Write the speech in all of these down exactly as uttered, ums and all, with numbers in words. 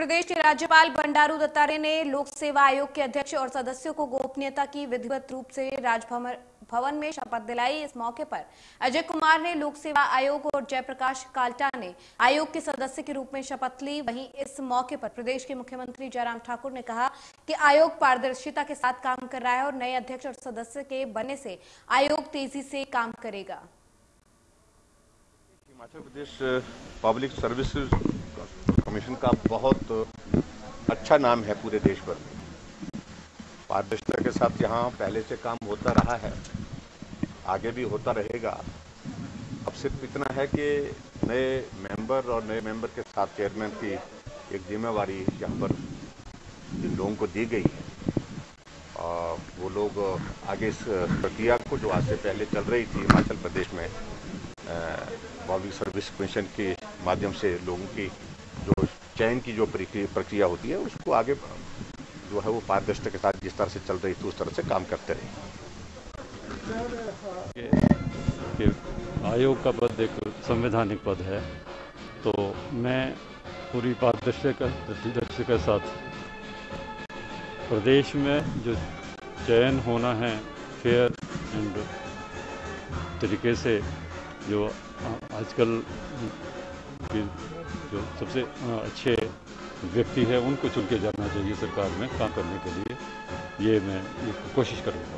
प्रदेश के राज्यपाल बंडारू दत्तात्रेय ने लोक सेवा आयोग के अध्यक्ष और सदस्यों को गोपनीयता की विधिवत रूप से राजभवन भवन में शपथ दिलाई। इस मौके पर अजय कुमार ने लोक सेवा आयोग और जयप्रकाश काल्टा ने आयोग के सदस्य के रूप में शपथ ली। वहीं इस मौके पर प्रदेश के मुख्यमंत्री जयराम ठाकुर ने कहा कि आयोग पारदर्शिता के साथ काम कर रहा है और नए अध्यक्ष और सदस्य के बनने से आयोग तेजी से काम करेगा। Himachal Pradesh public service commission का बहुत अच्छा नाम है पूरे देश भर में। पारदर्शिता के साथ यहाँ पहले से काम होता रहा है, आगे भी होता रहेगा। अब सिर्फ इतना है कि नए मेंबर और नए मेंबर के साथ चेयरमैन की एक जिम्मेवारी यहाँ पर जिन लोगों को दी गई है, और वो लोग आगे इस प्रक्रिया को जो आज से पहले चल रही थी हिमाचल प्रदेश में पब्लिक सर्विस कमीशन के माध्यम से लोगों की जो चयन की जो प्रक्रिया होती है उसको आगे जो है वो पारदर्शिता के साथ जिस तरह से चल रही थी उस तरह से काम करते रहे। आयोग का पद एक संवैधानिक पद है, तो मैं पूरी पारदर्शिता के साथ प्रदेश में जो चयन होना है फेयर एंड तरीके से, जो आजकल जो सबसे अच्छे व्यक्ति है उनको चुन के जाना चाहिए सरकार में काम करने के लिए, ये मैं कोशिश करूँगा।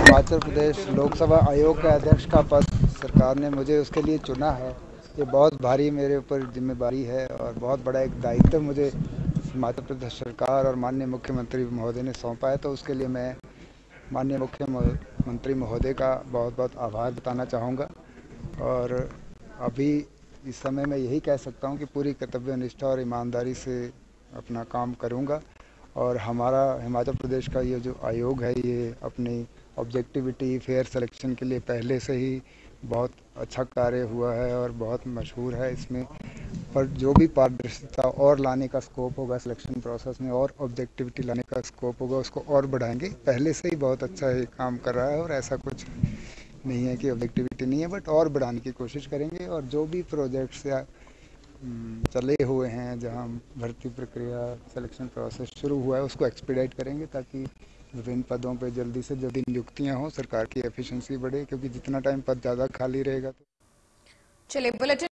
हिमाचल प्रदेश लोकसभा आयोग का अध्यक्ष का पद सरकार ने मुझे उसके लिए चुना है। ये बहुत भारी मेरे ऊपर जिम्मेदारी है और बहुत बड़ा एक दायित्व मुझे हिमाचल प्रदेश सरकार और माननीय मुख्यमंत्री महोदय ने सौंपा है, तो उसके लिए मैं माननीय मुख्यमंत्री महोदय का बहुत बहुत आभार बताना चाहूँगा। और अभी इस समय मैं यही कह सकता हूं कि पूरी कर्तव्य निष्ठा और ईमानदारी से अपना काम करूंगा, और हमारा हिमाचल प्रदेश का ये जो आयोग है ये अपनी ऑब्जेक्टिविटी फेयर सिलेक्शन के लिए पहले से ही बहुत अच्छा कार्य हुआ है और बहुत मशहूर है इसमें। पर जो भी पारदर्शिता और लाने का स्कोप होगा सिलेक्शन प्रोसेस में और ऑब्जेक्टिविटी लाने का स्कोप होगा उसको और बढ़ाएंगे। पहले से ही बहुत अच्छा ये काम कर रहा है और ऐसा कुछ नहीं है कि ऑब्जेक्टिविटी नहीं है, बट और बढ़ाने की कोशिश करेंगे। और जो भी प्रोजेक्ट्स या चले हुए हैं जहां भर्ती प्रक्रिया सिलेक्शन प्रोसेस शुरू हुआ है उसको एक्सपीडाइट करेंगे, ताकि विभिन्न पदों पे जल्दी से जल्दी नियुक्तियां हों, सरकार की एफिशिएंसी बढ़े, क्योंकि जितना टाइम पद ज़्यादा खाली रहेगा तो चलिए बुलेटिन।